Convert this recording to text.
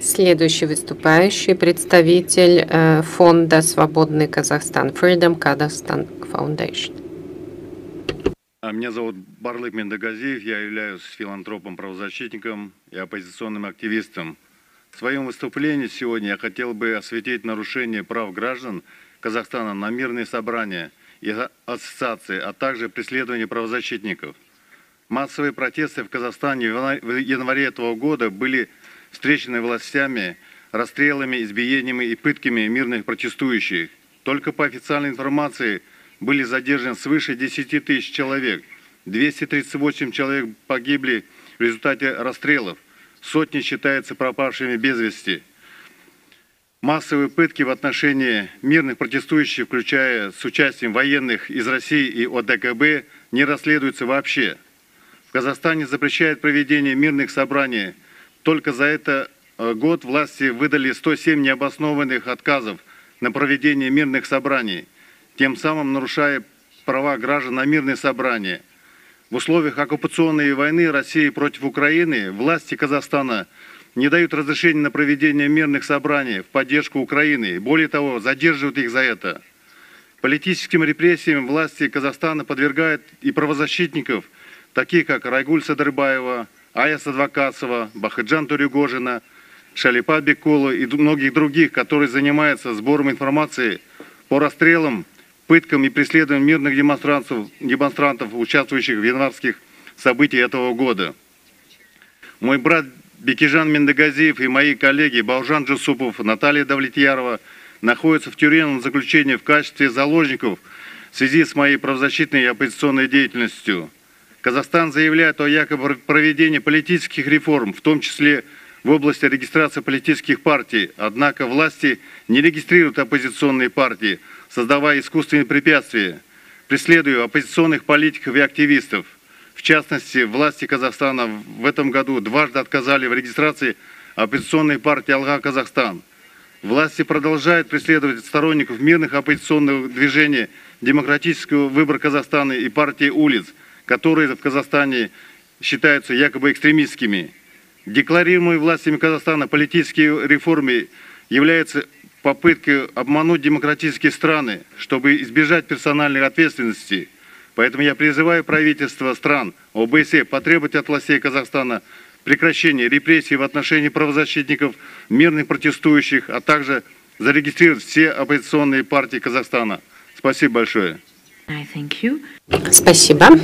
Следующий выступающий представитель фонда «Свободный Казахстан» Freedom Kazakhstan Foundation. Меня зовут Барлык Мендыгазиев, я являюсь филантропом, правозащитником и оппозиционным активистом. В своем выступлении сегодня я хотел бы осветить нарушение прав граждан Казахстана на мирные собрания и ассоциации, а также преследование правозащитников. Массовые протесты в Казахстане в январе этого года были встречены властями расстрелами, избиениями и пытками мирных протестующих. Только по официальной информации были задержаны свыше 10 тысяч человек. 238 человек погибли в результате расстрелов. Сотни считаются пропавшими без вести. Массовые пытки в отношении мирных протестующих, включая с участием военных из России и ОДКБ, не расследуются вообще. В Казахстане запрещают проведение мирных собраний. Только за этот год власти выдали 107 необоснованных отказов на проведение мирных собраний, тем самым нарушая права граждан на мирные собрания. В условиях оккупационной войны России против Украины власти Казахстана не дают разрешения на проведение мирных собраний в поддержку Украины. Более того, задерживают их за это. Политическим репрессиям власти Казахстана подвергают и правозащитников, таких как Райгуль Садырбаева, Айя Садвакасова, Бахытжан Торегожина, Шалипа Беккулова и многих других, которые занимаются сбором информации по расстрелам, пыткам и преследованиям мирных демонстрантов, участвующих в январских событиях этого года. Мой брат Бекижан Мендагазиев и мои коллеги Бауржан Джусупов, Наталья Давлетьярова находятся в тюремном заключении в качестве заложников в связи с моей правозащитной и оппозиционной деятельностью. Казахстан заявляет о якобы проведении политических реформ, в том числе в области регистрации политических партий. Однако власти не регистрируют оппозиционные партии, создавая искусственные препятствия, преследуя оппозиционных политиков и активистов. В частности, власти Казахстана в этом году дважды отказали в регистрации оппозиционной партии «Алга Казахстан». Власти продолжают преследовать сторонников мирных оппозиционных движений, демократического выбора Казахстана и партии улиц, которые в Казахстане считаются якобы экстремистскими. Декларируемые властями Казахстана политические реформы являются попыткой обмануть демократические страны, чтобы избежать персональной ответственности. Поэтому я призываю правительство стран ОБСЕ потребовать от властей Казахстана прекращения репрессий в отношении правозащитников, мирных протестующих, а также зарегистрировать все оппозиционные партии Казахстана. Спасибо большое. Спасибо.